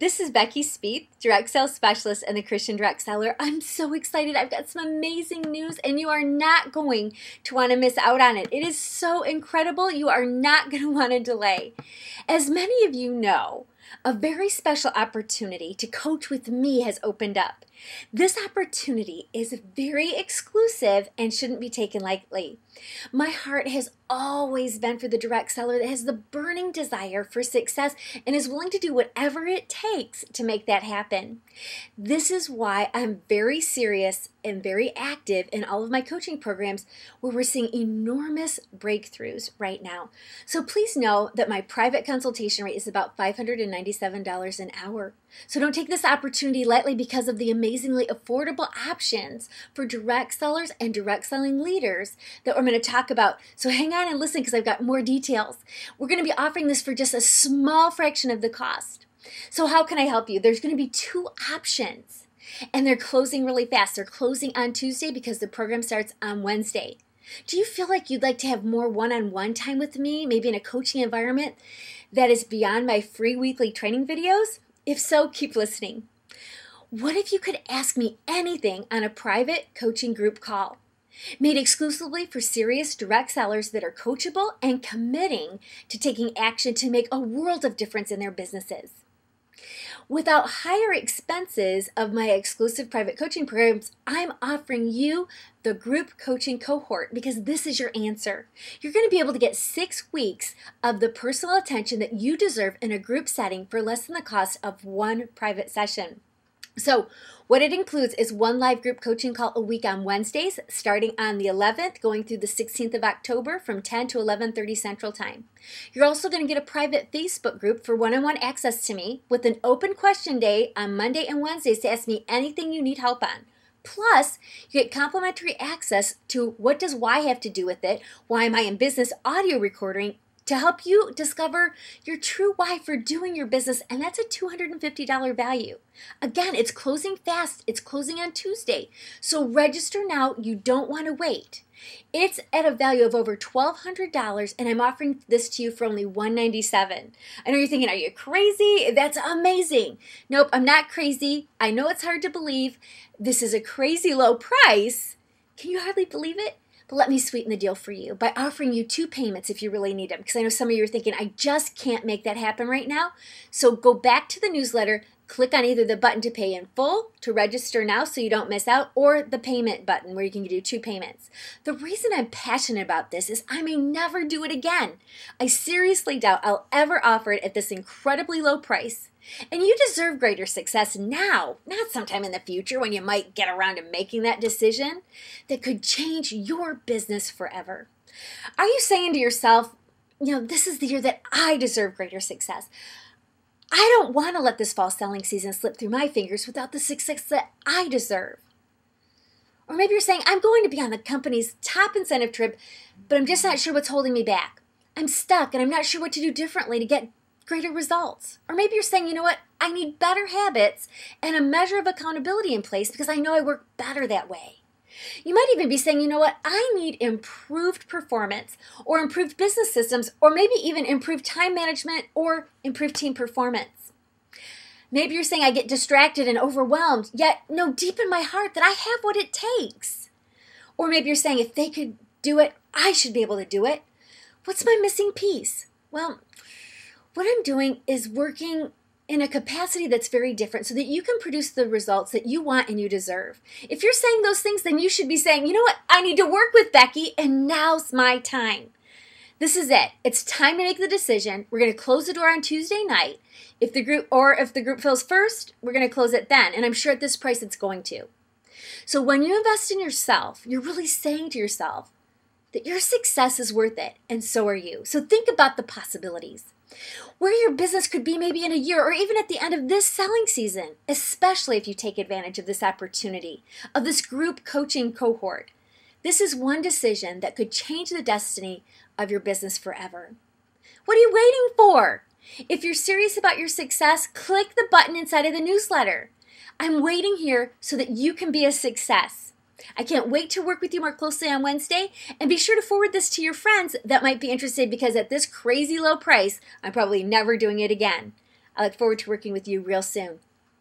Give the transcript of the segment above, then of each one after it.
this is Becky Spieth, direct sales specialist and the Christian direct seller. I'm so excited. I've got some amazing news and you are not going to want to miss out on it. It is so incredible. You are not going to want to delay. As many of you know, a very special opportunity to coach with me has opened up. This opportunity is very exclusive and shouldn't be taken lightly. My heart has always been for the direct seller that has the burning desire for success and is willing to do whatever it takes to make that happen. This is why I'm very serious and very active in all of my coaching programs where we're seeing enormous breakthroughs right now. So please know that my private consultation rate is about $597 an hour. So don't take this opportunity lightly because of the amazingly affordable options for direct sellers and direct selling leaders that I'm going to talk about. So hang on and listen because I've got more details. We're going to be offering this for just a small fraction of the cost. So how can I help you? There's going to be two options and they're closing really fast. They're closing on Tuesday because the program starts on Wednesday. Do you feel like you'd like to have more one-on-one time with me, maybe in a coaching environment that is beyond my free weekly training videos? If so, keep listening. What if you could ask me anything on a private coaching group call made exclusively for serious direct sellers that are coachable and committing to taking action to make a world of difference in their businesses? Without higher expenses of my exclusive private coaching programs, I'm offering you the group coaching cohort because this is your answer. You're going to be able to get 6 weeks of the personal attention that you deserve in a group setting for less than the cost of one private session. So what it includes is one live group coaching call a week on Wednesdays, starting on the 11th, going through the 16th of October from 10 to 11:30 Central Time. You're also going to get a private Facebook group for one-on-one access to me with an open question day on Monday and Wednesdays to ask me anything you need help on. Plus, you get complimentary access to What Does Why Have to Do With It? Why Am I in Business? Audio recording to help you discover your true why for doing your business, and that's a $250 value. Again, it's closing fast. It's closing on Tuesday. So register now. You don't want to wait. It's at a value of over $1,200, and I'm offering this to you for only $197. I know you're thinking, are you crazy? That's amazing. Nope, I'm not crazy. I know it's hard to believe. This is a crazy low price. Can you hardly believe it? But let me sweeten the deal for you by offering you 2 payments if you really need them, because I know some of you are thinking, I just can't make that happen right now. So go back to the newsletter, click on either the button to pay in full, to register now so you don't miss out, or the payment button where you can do 2 payments. The reason I'm passionate about this is I may never do it again. I seriously doubt I'll ever offer it at this incredibly low price. And you deserve greater success now, not sometime in the future when you might get around to making that decision that could change your business forever. Are you saying to yourself, you know, this is the year that I deserve greater success? I don't want to let this fall selling season slip through my fingers without the success that I deserve. Or maybe you're saying, I'm going to be on the company's top incentive trip, but I'm just not sure what's holding me back. I'm stuck and I'm not sure what to do differently to get greater results. Or maybe you're saying, you know what, I need better habits and a measure of accountability in place because I know I work better that way. You might even be saying, you know what, I need improved performance or improved business systems or maybe even improved time management or improved team performance. Maybe you're saying I get distracted and overwhelmed, yet know deep in my heart that I have what it takes. Or maybe you're saying if they could do it, I should be able to do it. What's my missing piece? Well, what I'm doing is working in a capacity that's very different so that you can produce the results that you want and you deserve. If you're saying those things, then you should be saying, you know what, I need to work with Becky and now's my time. This is it. It's time to make the decision. We're going to close the door on Tuesday night. If the group fills first, we're going to close it then. And I'm sure at this price it's going to. So when you invest in yourself, you're really saying to yourself that your success is worth it and so are you. So think about the possibilities. Where your business could be maybe in a year or even at the end of this selling season, especially if you take advantage of this opportunity, of this group coaching cohort. This is one decision that could change the destiny of your business forever. What are you waiting for? If you're serious about your success, click the button inside of the newsletter. I'm waiting here so that you can be a success. I can't wait to work with you more closely on Wednesday, and be sure to forward this to your friends that might be interested because at this crazy low price, I'm probably never doing it again. I look forward to working with you real soon.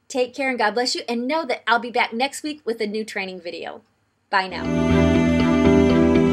Take care and God bless you, and know that I'll be back next week with a new training video. Bye now.